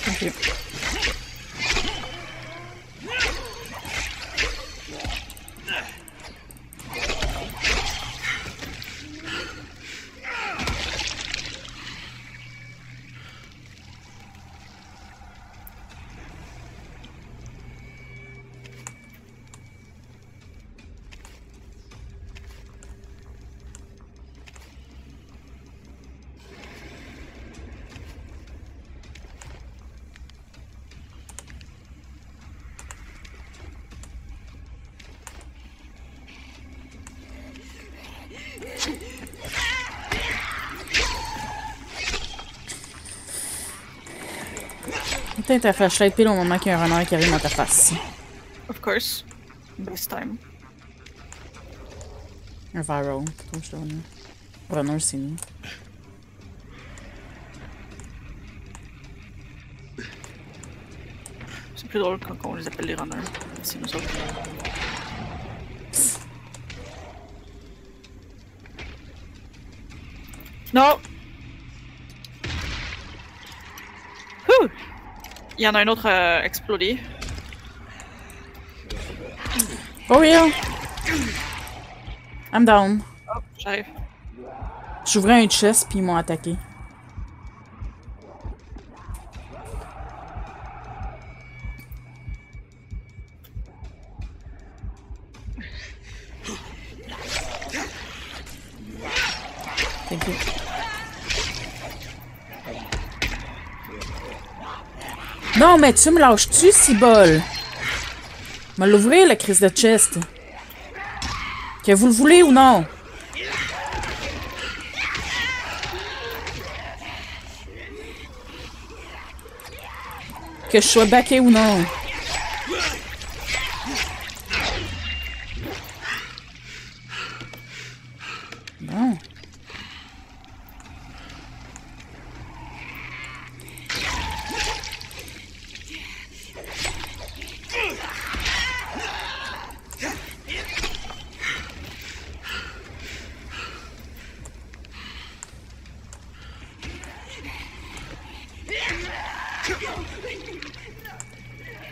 Thank you. Take ta flashlight pile au moment qu'il y a un renard qui arrive dans ta face. Of course. This time. Un viral, plutôt, je te renie. Runner, c'est nous. C'est plus drôle quand on les appelle les runners. C'est nous autres. Non! Il y en a un autre explodé. Oh yeah! I'm down. Oh, j'arrive. J'ouvrais un chest puis ils m'ont attaqué. Thank you. Non, mais tu me lâches-tu, cibole? Me l'ouvrir, la crise de chest. Que vous le voulez ou non? Que je sois backé ou non? Bon.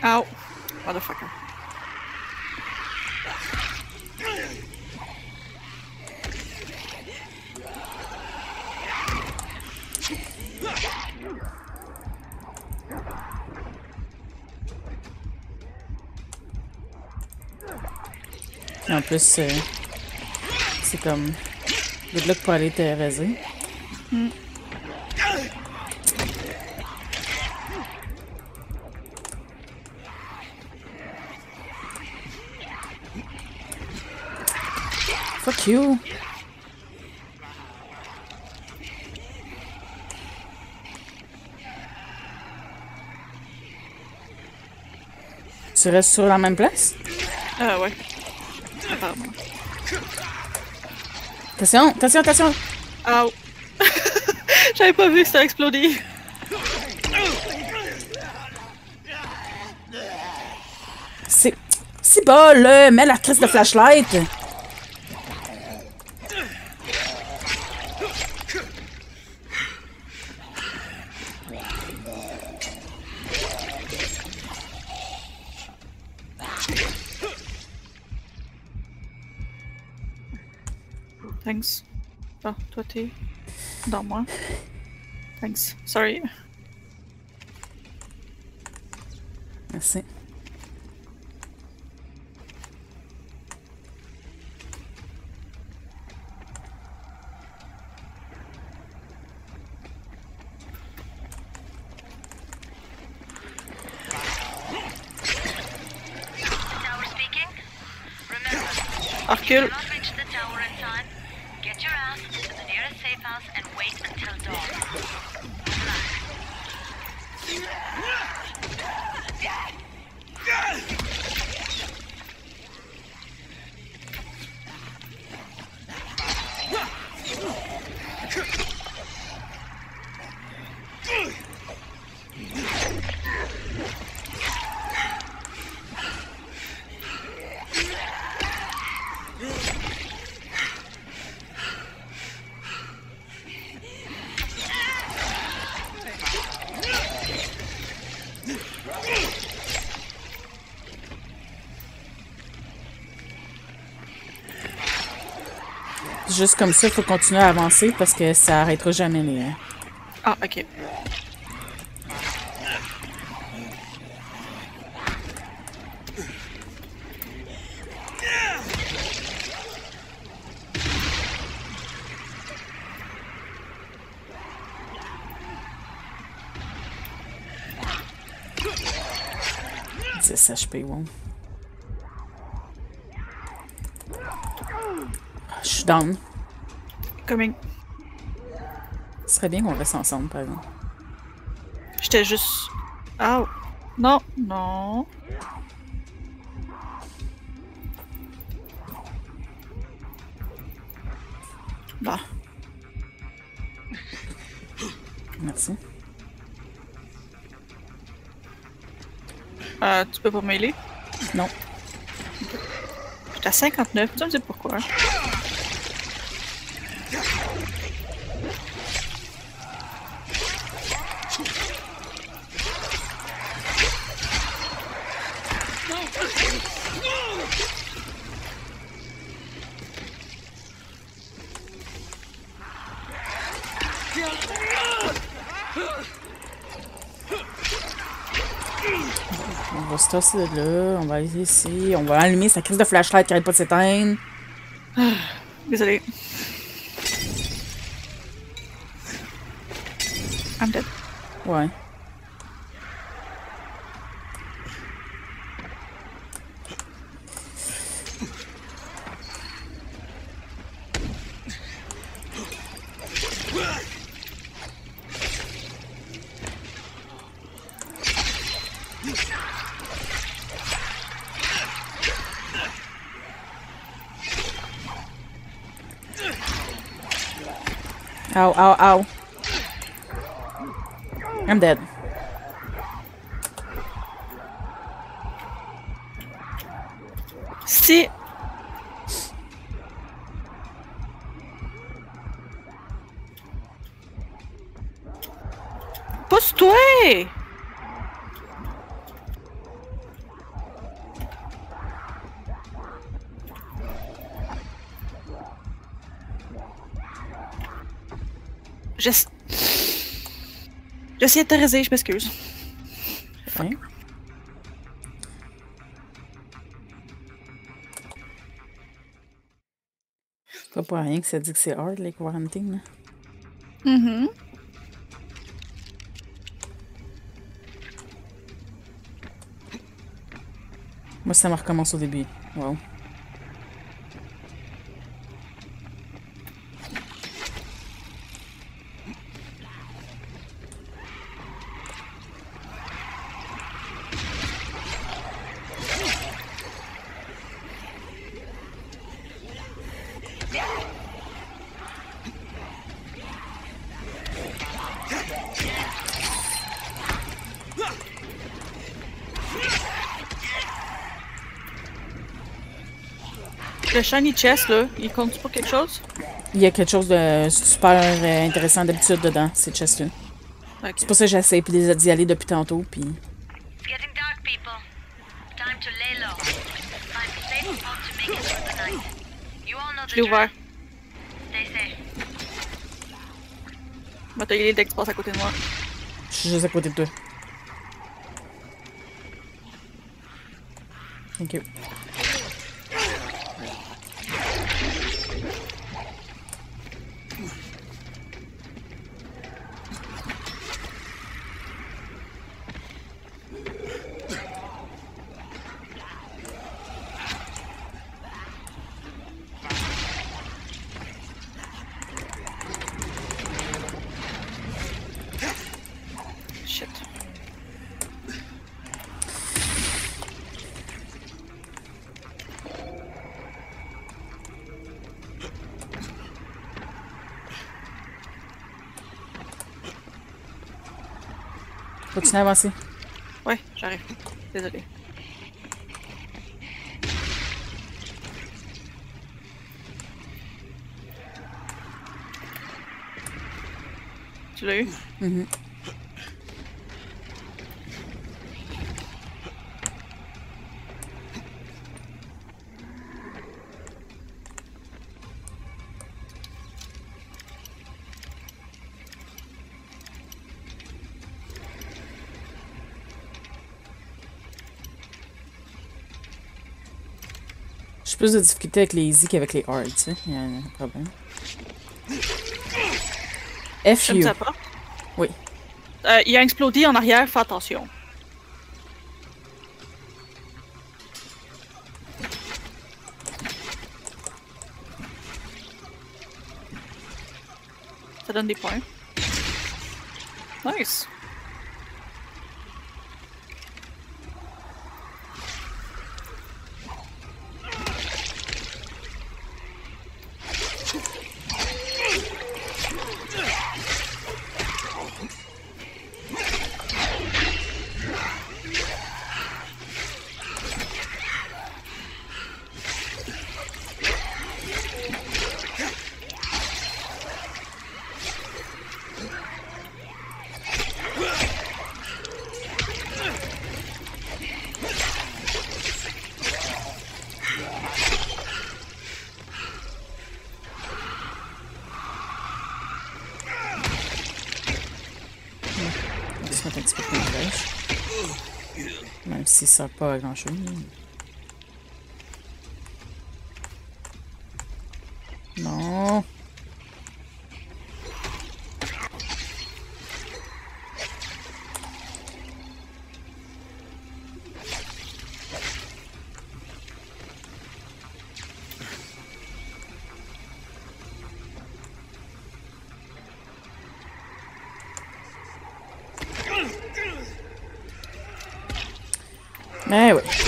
Ow, motherfucker. En plus, c'est comme le bloc pour aller te raser. Mm. Fuck you. Tu restes sur la même place? Ah ouais. Apparemment. Attention, attention, attention! Ow! J'avais pas vu que ça a explodé. C'est bas, là! Mets la crise de flashlight! Thanks. Ah, oh, toi t'es dans moi. Thanks. Sorry. Merci. Recule. juste comme ça, il faut continuer à avancer parce que ça arrêtera jamais les... Ah, ok. HP, wow. Je suis down. Coming. Ce serait bien qu'on reste ensemble, par exemple. J'étais juste... Oh! Non! Non! Bah. Merci. Tu peux pas mêler? Non. J'étais à 59, tu vas me dire pourquoi. Ça, là, on va aller ici, on va allumer sa crise de flashlight qui arrête pas de s'éteindre. Ah, désolé. I'm dead. Ouais. Ow, ow, ow. I'm dead. Si. Pousse-toi! J'essayais de te réser, je m'excuse. Hein? C'est pas pour rien que ça dit que c'est hard, les quarantines. Mm-hmm. Moi, ça me recommence au début. Wow. Le shiny chest, là, il compte pour quelque chose? Il y a quelque chose de super intéressant d'habitude dedans, ces chests-là. Okay. C'est pour ça que j'essaie d'y aller depuis tantôt, puis... Je l'ai ouvert. Va t'aider dès que tu passes à côté de moi. Je suis juste à côté de toi. Ok. Continue à avancer. Ouais, j'arrive. Désolée. Tu l'as eu? Mm-hmm. Je suis plus de difficulté avec les easy qu'avec les hard, tu sais. Il y a un problème. F you. Oui. Il a explosé en arrière, fais attention. Ça donne des points. Nice. Ça ne sert pas à grand chose. Non.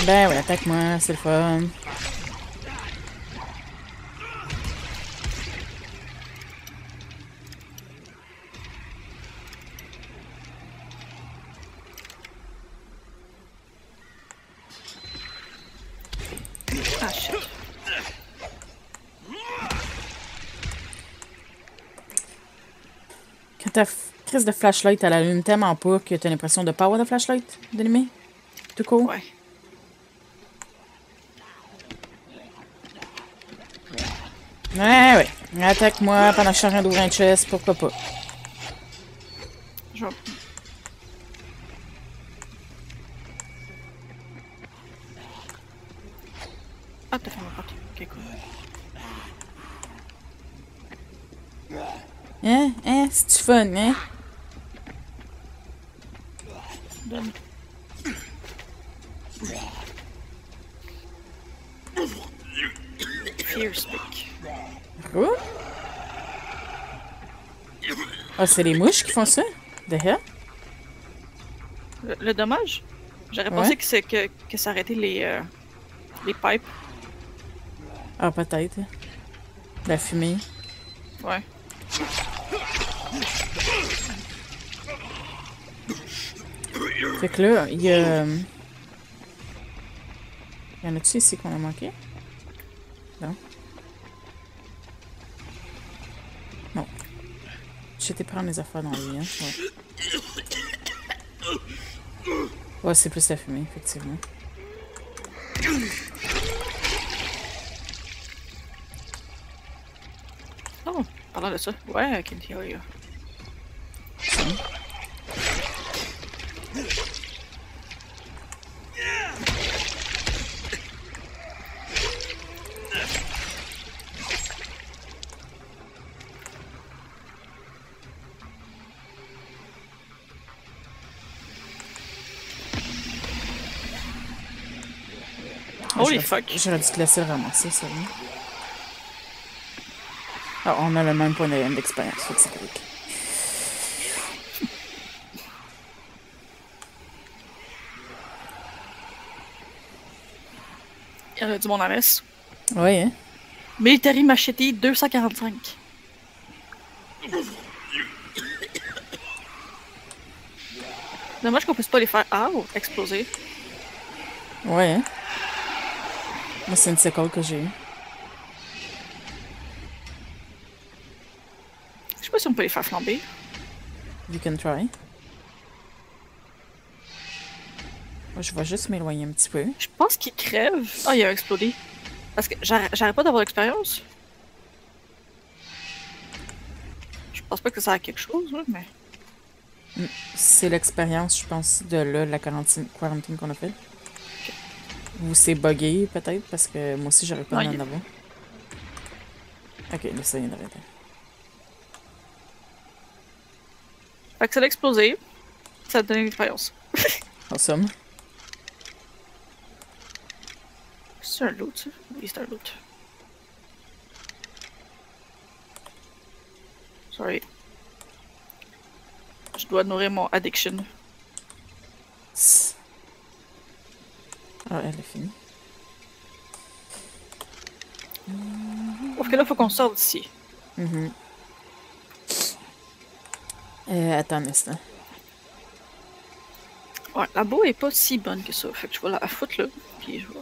Ben ouais, attaque-moi, c'est le fun. Ah shit. Quand t'as crise de flashlight, elle allume tellement pas que t'as l'impression de pas avoir de flashlight d'allumer. Tout court. Ouais. Ouais, ouais. Attaque-moi pendant que je suis en train d'ouvrir un chest, pourquoi pas. Je... Ah, t'as fait ma partie. Ok, cool. Hein? Hein? C'est-tu fun, hein? Donne. Fierce pick. Oh! Ah, c'est les mouches qui font ça? The hell? Le dommage? J'aurais pensé que ça arrêtait les pipes. Ah, peut-être. La fumée. Ouais. Fait que là, il y a... Y en a-tu ici qu'on a manqué? Non. J'étais prendre les affaires dans le lien. Ouais, ouais c'est plus la fumée, effectivement. Oh, parlant de ça. Ouais, I can hear you. J'aurais dû te laisser le ramasser, c'est vrai. Ah, on a le même point d'expérience, faut que c'est correct. Il y en a du monde à messe. Oui, hein? Military Machete 245. Dommage qu'on puisse pas les faire exploser. Ouais, hein? Moi, c'est une séquelle que j'ai eue. Je sais pas si on peut les faire flamber. You can try. Moi, je vais juste m'éloigner un petit peu. Je pense qu'il crève. Ah, il a explosé. Parce que j'arrête pas d'avoir l'expérience. Je pense pas que ça a quelque chose, mais... C'est l'expérience, je pense, de la quarantaine qu'on a faite. Ou c'est buggé peut-être, parce que moi aussi j'aurais pas d'en avoir. Ok, là ça vient d'arrêter. Fait que ça l'a explosé. Ça a donné une expérience. En somme. C'est un loot, ça? Oui, c'est un loot. Sorry. Je dois nourrir mon addiction. Ah, elle est finie. Parce que là, faut qu'on sorte d'ici. Mm-hmm. Attends un instant. Ouais, la boue est pas si bonne que ça. Fait que je vais la foutre là. Puis je vais.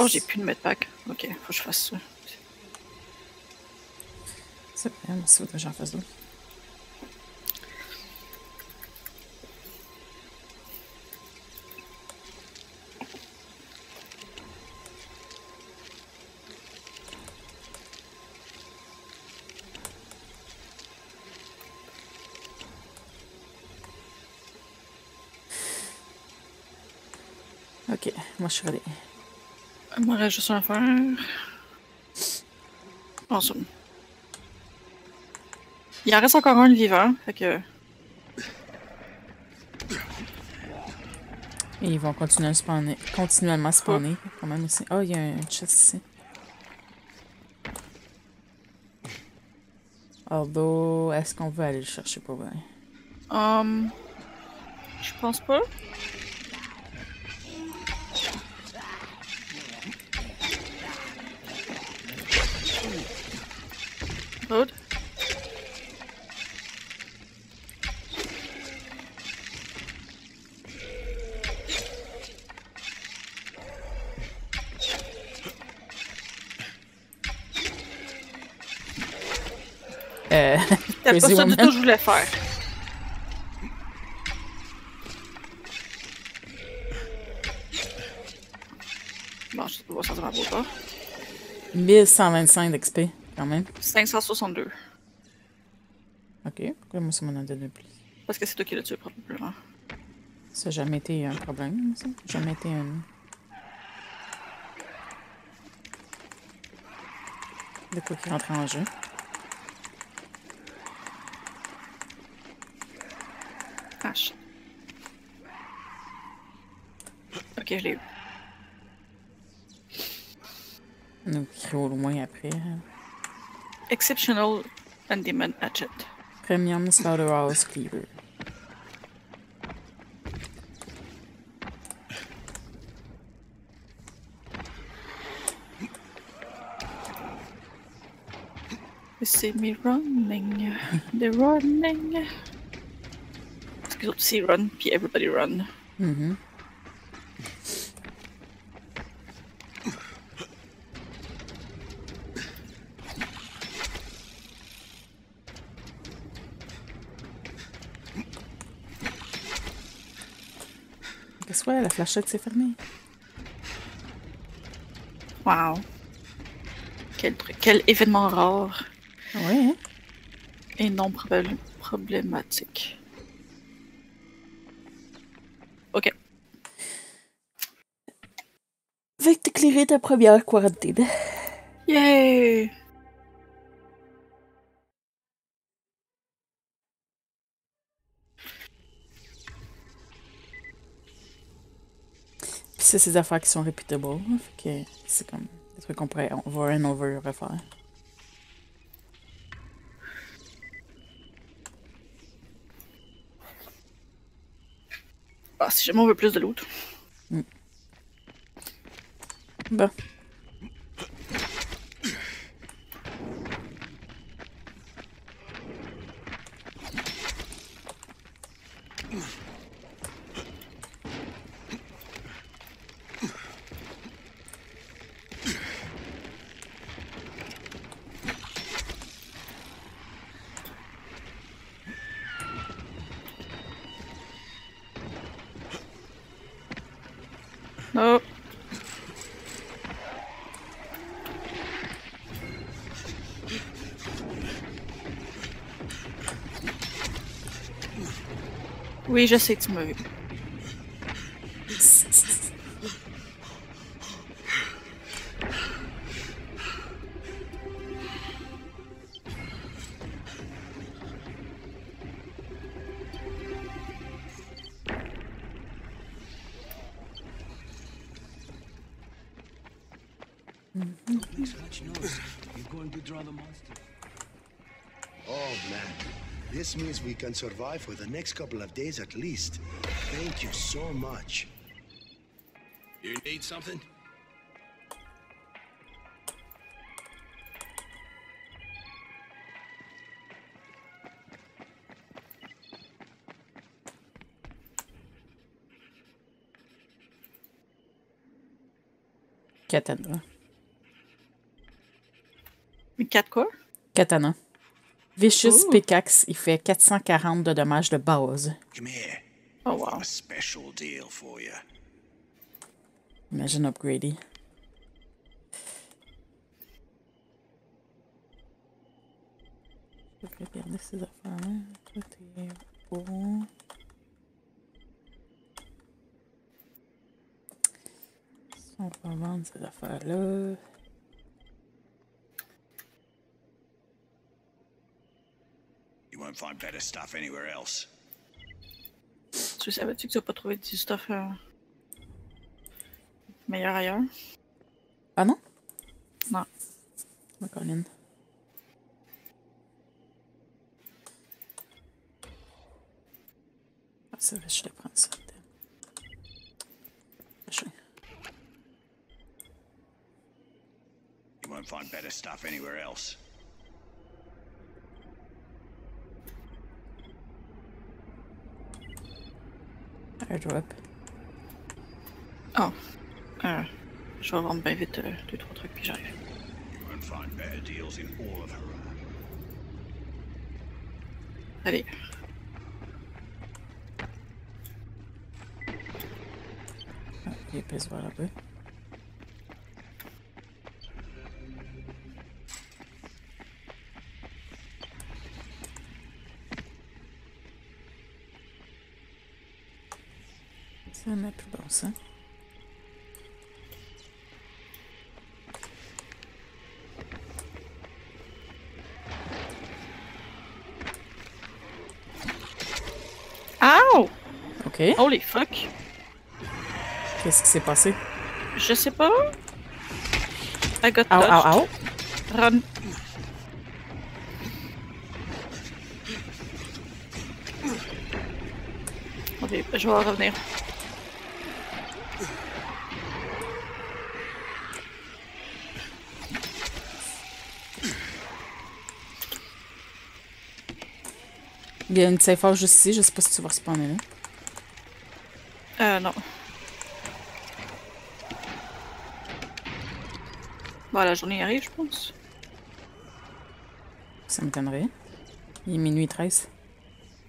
Oh, j'ai plus de medpack. Ok, faut que je fasse ça. C'est bien, merci beaucoup, j'en fasse d'autres. Ok, moi je suis allé. Moi là, juste un affaire. Ensemble. Il en reste encore un vivant, fait que. Et ils vont continuer à spawner, continuellement spawner quand même ici. Oh, il y a un chest ici. Although, est-ce qu'on veut aller le chercher pour vrai? Je pense pas. Load. C'est pas ça du tout que je voulais faire. Bon, je dois sortir ma boîte. 1125 d'XP. Quand même. 562. Ok, pourquoi moi ça m'en a donné plus? Parce que c'est toi qui l'as tué probablement. Ça n'a jamais été un problème, ça. Jamais été un. De quoi qui rentre en jeu. Ah shit. Ok, je l'ai eu. Nous crions au loin après. Exceptional Enderman Hatchet. Premium Slaughterhouse Cleaver. You see me running. They're running. Parce que les autres aussi run, puis everybody run. Mm-hmm. Ouais, la flashette s'est fermée. Wow. Quel truc, quel événement rare. Ouais. Et non problématique. Ok. Avec d'éclairer ta première quarantaine. Yay! c'est ces affaires qui sont repeatable. Fait que c'est comme des trucs qu'on pourrait over and over refaire. Ah, si jamais on veut plus de l'autre. Mm. Bon. Oui, je sais que tu m'as vu. Means we can survive for the next couple of days at least. Thank you so much. You need something? Katana. Quatre quoi? Katana. Vicious Pickaxe, il fait 440 de dommages de base. Oh wow. Imagine upgrader. Je vais regarder ces affaires-là. Tout est bon. On va vendre ces affaires-là. Won't find better stuff anywhere else. Tu savais-tu que tu n'as pas trouvé du stuff meilleur ailleurs? Ah non? Non. Colin. Ah, c'est vrai, je vais prendre ça. You won't find better stuff anywhere else. Airdrop. Oh. Je vais vendre bien vite 2-3 trucs puis j'arrive. Allez. Ah, il pèse voir un peu. Ça n'a plus bon sens. Ow! Ok. Holy fuck! Qu'est-ce qui s'est passé? Je sais pas. I got touched. Ow, ow, ow. Run. Ok, je vais revenir. Il y a une safe house juste ici, je sais pas si tu vas respawner là. Non. Bon, la journée arrive, je pense. Ça m'étonnerait. Il est minuit 13.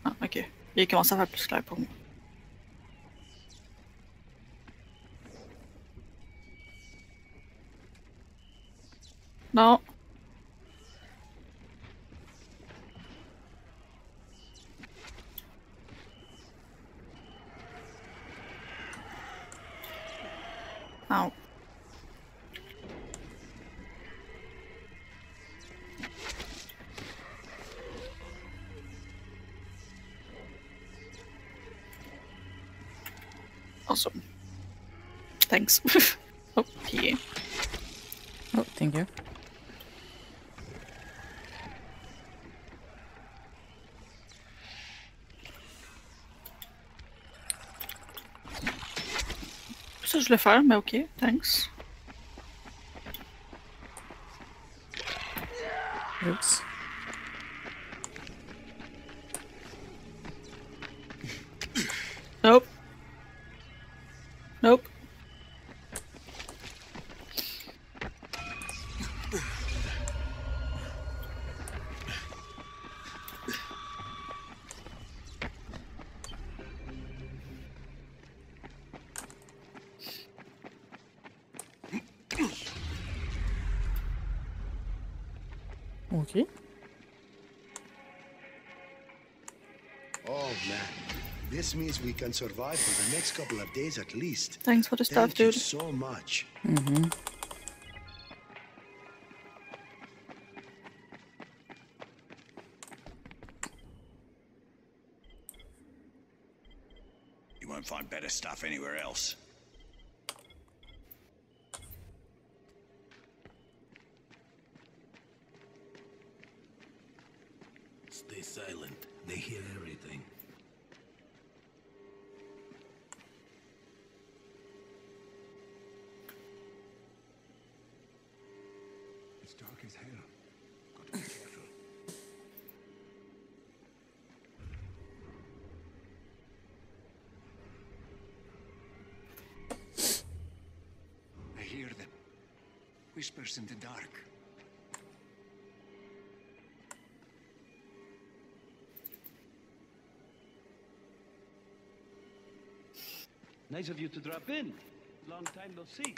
Ah, ok. Il commence à faire plus clair pour moi. Non. Oh. Awesome. thanks. Oh, here. Oh, thank you. Ça, je le fais, mais ok, thanks. Oops. Nope. Nope. Okay. Oh man, this means we can survive for the next couple of days at least. Thanks for the stuff, dude. Thank you so much. Mm-hmm. You won't find better stuff anywhere else. Whispers in the dark. Nice of you to drop in. Long time no see.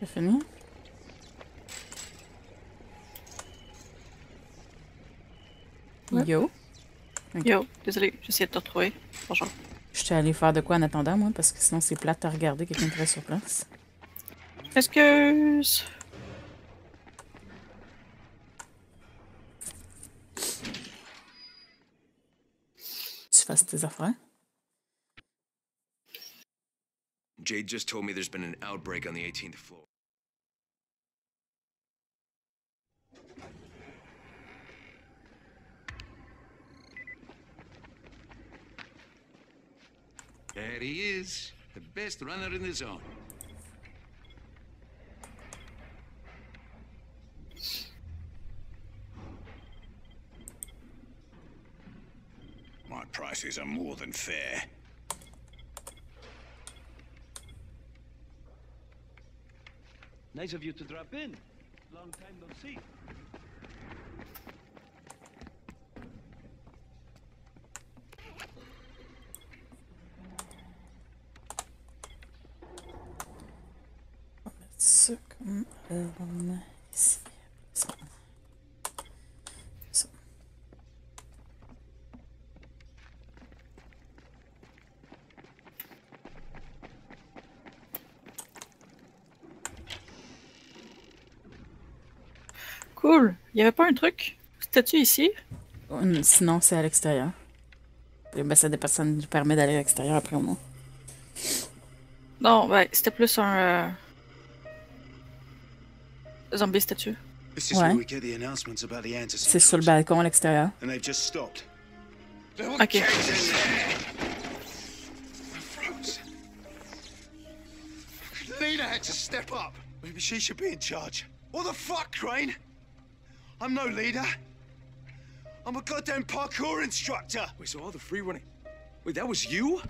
C'est fini. Ouais. Yo. Okay. Yo, désolé, j'essayais de te retrouver. Bonjour. Je t'ai allé faire de quoi en attendant, moi, parce que sinon c'est plate à regarder quelqu'un qui reste sur place. Excuse. Tu fasses tes affaires. Jade just told me there's been an outbreak on the 18th floor. There he is, the best runner in the zone. My prices are more than fair. Nice of you to drop in. Long time no see. Ça comme ici. Ça. Cool. Il y avait pas un truc? C'était-tu ici? Sinon, c'est à l'extérieur. Ben, ça dépend, ça nous permet d'aller à l'extérieur après ou non. Non, ouais, c'était plus un... zombie statue. Ouais. C'est sur le balcon à l'extérieur. Ok. Lena had to step up. Maybe she should be in charge. What the fuck, Crane? I'm no leader. I'm a goddamn parkour instructor. Wait, so all the free running... Wait, that was you?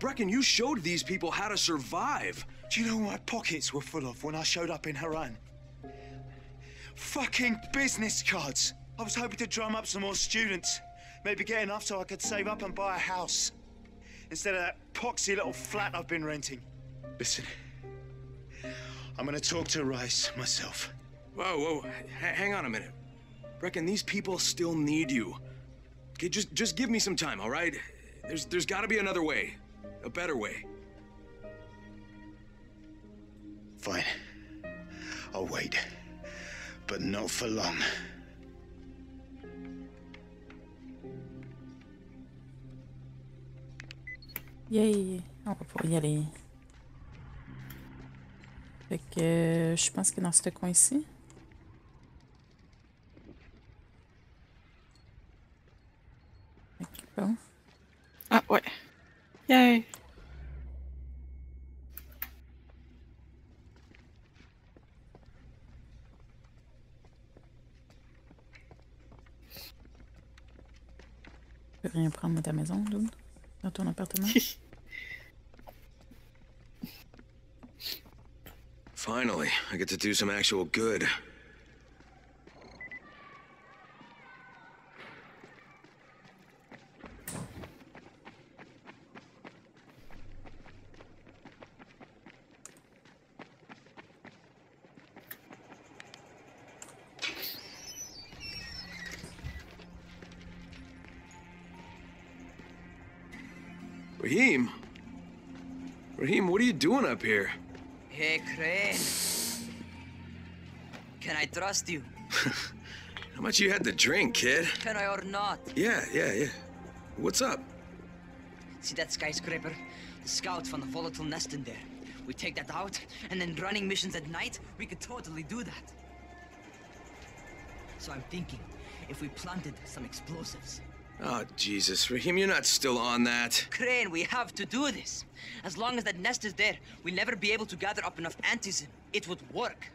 Brecken, you showed these people how to survive. Do you know what my pockets were full of when I showed up in Haran? Fucking business cards. I was hoping to drum up some more students. Maybe get enough so I could save up and buy a house. Instead of that poxy little flat I've been renting. Listen, I'm gonna talk to Rice myself. Whoa, whoa, hang on a minute. Brecken, these people still need you. Okay, just give me some time, all right? There's gotta be another way. A better way. Fine. I'll wait. But not for long. Yay! On va pouvoir y aller. Fait que je pense que dans ce coin ici. Bon. Ah ouais. Yay! Je peux rien prendre dans ta maison, Lou? Dans ton appartement? Finally, I get to do some actual good. Rahim? Rahim, what are you doing up here? Hey, Crane. Can I trust you? How much you had to drink, kid? Can I or not? Yeah. What's up? See that skyscraper? The scout found a volatile nest in there. We take that out, and then running missions at night, we could totally do that. So I'm thinking, if we planted some explosives... Oh, Jesus, Rahim, you're not still on that. Crane, we have to do this. As long as that nest is there, we'll never be able to gather up enough Antizen. It would work.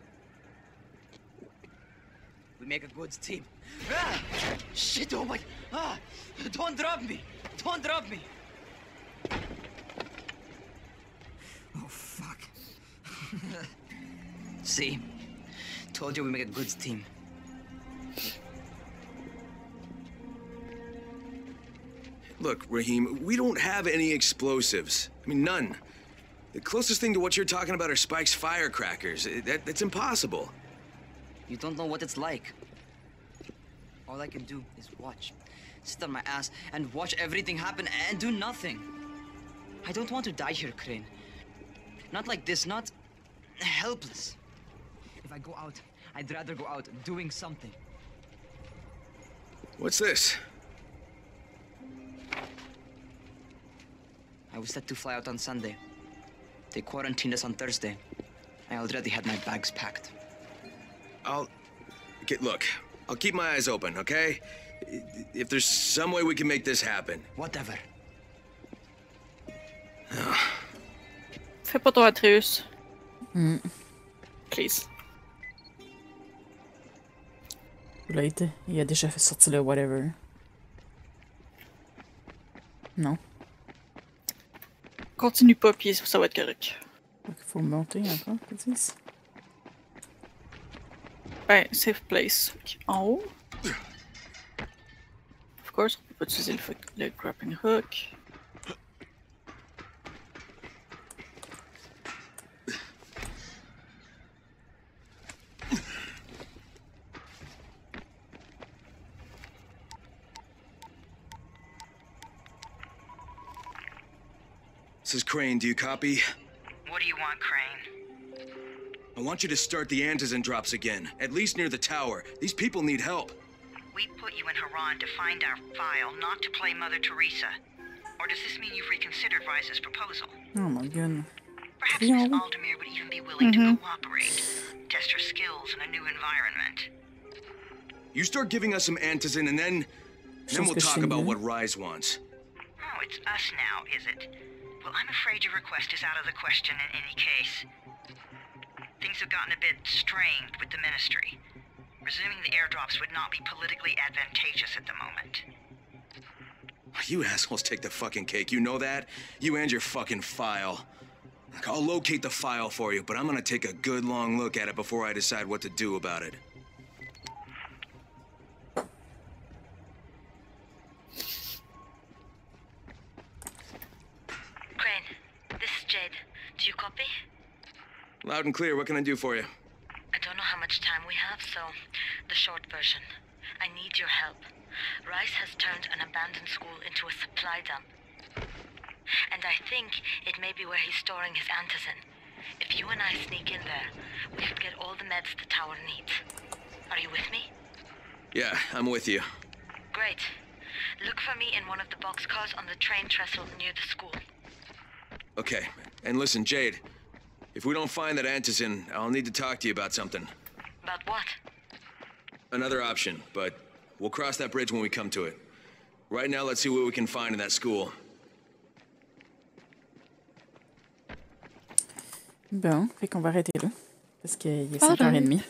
We make a good team. Ah! Shit, oh my... Ah! Don't drop me! Don't drop me! Oh, fuck. See? Told you we make a good team. Look, Rahim, we don't have any explosives. I mean, none. The closest thing to what you're talking about are Spike's firecrackers. That's impossible. You don't know what it's like. All I can do is watch. Sit on my ass and watch everything happen and do nothing. I don't want to die here, Crane. Not like this, not helpless. If I go out, I'd rather go out doing something. What's this? I was set to fly out on Sunday. They quarantined us on Thursday. I already had my bags packed. I'll keep my eyes open, okay? If there's some way we can make this happen. Whatever. Fais pas ton Atreus. Please. Il a déjà fait sortir le whatever. Non. Continue pas, puis ça va être correct. Il faut monter encore, tu dis? Ben, safe place. En haut. Of course, on peut pas utiliser le grappling hook. This is Crane, do you copy? What do you want, Crane? I want you to start the Antizen drops again, at least near the tower. These people need help. We put you in Haran to find our file, not to play Mother Teresa. Or does this mean you've reconsidered Rice's proposal? Oh my goodness. Perhaps Miss Aldemir would even be willing to cooperate, test her skills in a new environment. You start giving us some Antizen and then we'll talk about what Rais wants. Oh, it's us now, is it? Well, I'm afraid your request is out of the question in any case. Things have gotten a bit strained with the Ministry. Resuming the airdrops would not be politically advantageous at the moment. You assholes take the fucking cake, you know that? You and your fucking file. Look, I'll locate the file for you, but I'm gonna take a good long look at it before I decide what to do about it. Crane, this is Jade. Do you copy? Loud and clear. What can I do for you? I don't know how much time we have, so the short version. I need your help. Rice has turned an abandoned school into a supply dump. And I think it may be where he's storing his Antizen. If you and I sneak in there, we could get all the meds the tower needs. Are you with me? Yeah, I'm with you. Great. Look for me in one of the boxcars on the train trestle near the school. Okay. And listen, Jade, if we don't find that Antizen, I'll need to talk to you about something. About what? Another option, but we'll cross that bridge when we come to it. Right now, let's see what we can find in that school. Bon, fait qu'on va arrêter là, parce qu'il est 5h30.